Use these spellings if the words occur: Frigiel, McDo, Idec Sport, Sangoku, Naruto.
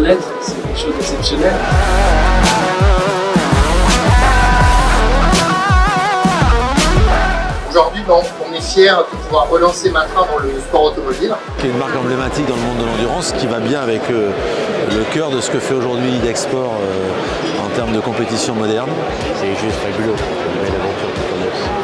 honnête, c'est quelque chose d'exceptionnel. Aujourd'hui, on est fiers de pouvoir relancer Matra dans le sport automobile. C'est une marque emblématique dans le monde de l'endurance qui va bien avec le cœur de ce que fait aujourd'hui Idec Sport en termes de compétition moderne. C'est juste fabuleux, une belle aventure.